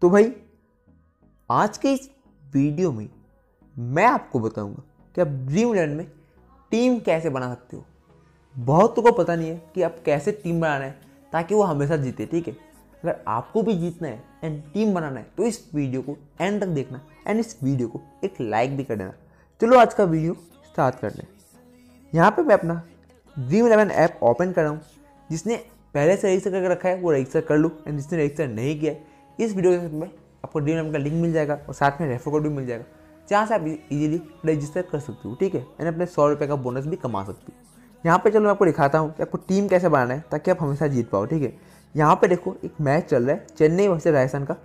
तो भाई आज के इस वीडियो में मैं आपको बताऊंगा कि आप ड्रीम11 में टीम कैसे बना सकते हो। बहुत तो को पता नहीं है कि आप कैसे टीम बनाना है ताकि वो हमेशा जीते, ठीक है। अगर आपको भी जीतना है एंड टीम बनाना है तो इस वीडियो को एंड तक देखना एंड इस वीडियो को एक लाइक भी कर देना। चलो आज का वीडियो स्टार्ट कर लें। यहाँ पे मैं अपना ड्रीम11 ऐप ओपन कर रहा हूँ। जिसने पहले से रजिस्टर करके रखा है वो रजिस्टर कर लो, एंड जिसने रजिस्टर नहीं किया है इस वीडियो के साथ में आपको ड्रीम11 का लिंक मिल जाएगा और साथ में रेफर कोड भी मिल जाएगा, जहाँ से आप इजीली रजिस्टर कर सकते हो, ठीक है। एंड अपने 100 रुपये का बोनस भी कमा सकते हो। यहाँ पे चलो मैं आपको दिखाता हूँ कि आपको टीम कैसे बनाना है ताकि आप हमेशा जीत पाओ, ठीक है। यहाँ पे देखो एक मैच चल रहा है चेन्नई वर्सेस राजस्थान का,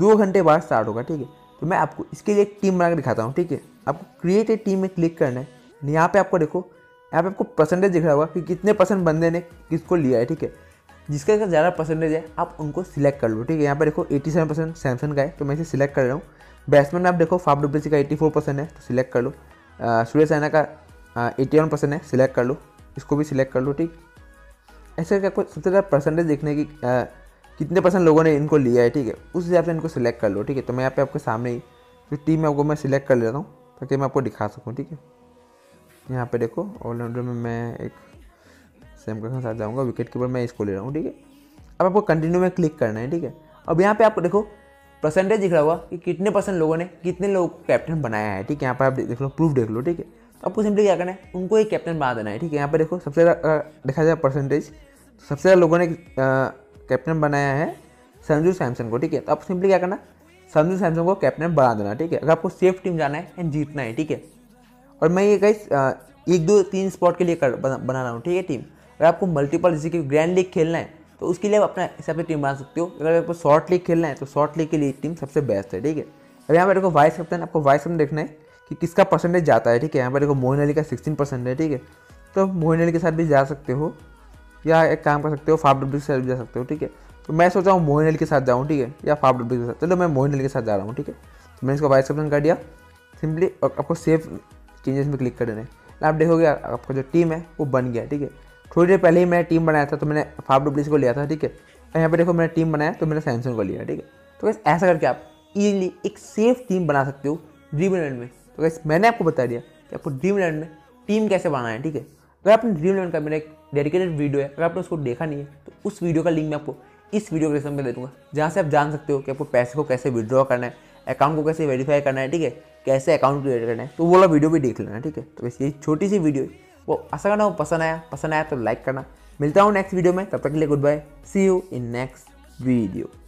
2 घंटे बाद स्टार्ट होगा, ठीक है। तो मैं आपको इसके लिए एक टीम बना कर दिखाता हूँ, ठीक है। आपको क्रिएट ए टीम में क्लिक करना है। यहाँ पे आपको देखो यहाँ पे आपको परसेंटेज दिख रहा होगा कि कितने परसेंट बंदे ने किसको लिया है, ठीक है। जिसका ज़्यादा परसेंटेज है आप उनको सिलेक्ट कर लो, ठीक है। यहाँ पर देखो 87% सैमसंग का है तो मैं इसे सिलेक्ट कर रहा हूँ। बैट्समैन में आप देखो फाफ डुप्लेसी का 84% है तो सिलेक्ट कर लो। सूर्य सैना का 81% है, सिलेक्ट कर लो, इसको भी सिलेक्ट कर लो, ठीक। ऐसे क्या कुछ सबसे ज़्यादा परसेंटेज देखने की कितने परसेंट लोगों ने इनको लिया है, ठीक है, उस हिसाब से इनको सिलेक्ट कर लो, ठीक है। तो मैं यहाँ पे आपके सामने ही जो टीम है वो मैं सिलेक्ट कर लेता हूँ ताकि मैं आपको दिखा सकूँ, ठीक है। यहाँ पे देखो ऑलराउंडर में मैं एक सैम करके साथ जाऊँगा, विकेट कीपर मैं इसको ले रहा हूँ, ठीक है। अब आपको कंटिन्यू में क्लिक करना है, ठीक है। अब यहाँ पर आपको देखो परसेंटेज दिख रहा होगा कि कितने परसेंट लोगों ने कितने लोगों को कैप्टन बनाया है, ठीक है। यहाँ पर आप देख लो, प्रूफ देख लो, ठीक है। तो आपको सिंपली क्या करना है, उनको एक कैप्टन बना देना है, ठीक है। यहाँ पर देखो सबसे ज़्यादा देखा जाए परसेंटेज सबसे ज़्यादा लोगों ने कैप्टन बनाया है संजू सैमसन को, ठीक है। तो आप सिंपली क्या करना, संजू सैमसन को कैप्टन बना देना, ठीक है। अगर आपको सेफ टीम जाना है एंड जीतना है, ठीक है। और मैं ये गाइस 1, 2, 3 स्पॉट के लिए बना रहा हूँ, ठीक है, टीम। अगर आपको मल्टीपल जैसे कि ग्रैंड लीग खेलना है तो उसके लिए आप अपना हिसाब से टीम बना सकते हो। अगर आपको शॉर्ट लीग खेलना है तो शॉर्ट लीग के लिए टीम सबसे बेस्ट है, ठीक है। अब यहाँ पर देखो वाइस कैप्टन, आपको वाइस कैप्टन देखना है कि किसका परसेंटेज जाता है, ठीक है। यहाँ पर देखो मोइन अली का 16% है, ठीक है। तो मोइन अली के साथ भी जा सकते हो या एक काम कर सकते हो फाफ डब्ल्यू के साथ भी जा सकते हो, ठीक है। तो मैं सोचा हूँ मोइन अली के साथ जाऊँ, ठीक है, या फाफ डब्ल्यू के साथ। चलो मैं मोइन अली के साथ जा रहा हूँ, ठीक है। तो मैंने इसको वाइस कैप्टन कर दिया सिंपली, और आपको सेफ चेंजेस में क्लिक कर देना है। आप देखोगे आपका जो टीम है वो बन गया, ठीक है। थोड़ी देर पहले ही मैंने टीम बनाया था तो मैंने फाफ डब्ल्यू को लिया था, ठीक है। और यहाँ पर देखो मैंने टीम बनाया तो मैंने सैमसंग को लिया, ठीक है। तो बस ऐसा करके आप ईजिली एक सेफ टीम बना सकते हो ड्रीम11 में। तो गाइस मैंने आपको बता दिया कि आपको ड्रीम11 में टीम कैसे बनाना है, ठीक है। अगर आपने ड्रीम11 का मेरा एक डेडिकेटेड वीडियो है, अगर आपने उसको देखा नहीं है तो उस वीडियो का लिंक मैं आपको इस वीडियो के डिस्क्रिप्शन में दे दूँगा, जहाँ से आप जान सकते हो कि आपको पैसे को कैसे विड्रॉ करना है, अकाउंट को कैसे वेरीफाई करना है, ठीक है, कैसे अकाउंट क्रिएट करना है। तो वो वाला वीडियो भी देख लेना, ठीक है। तो वैसे ये छोटी सी वीडियो है वो आशा करना वो पसंद आया तो लाइक करना। मिलता हूँ नेक्स्ट वीडियो में, तब तक के लिए good bye, see you in next video.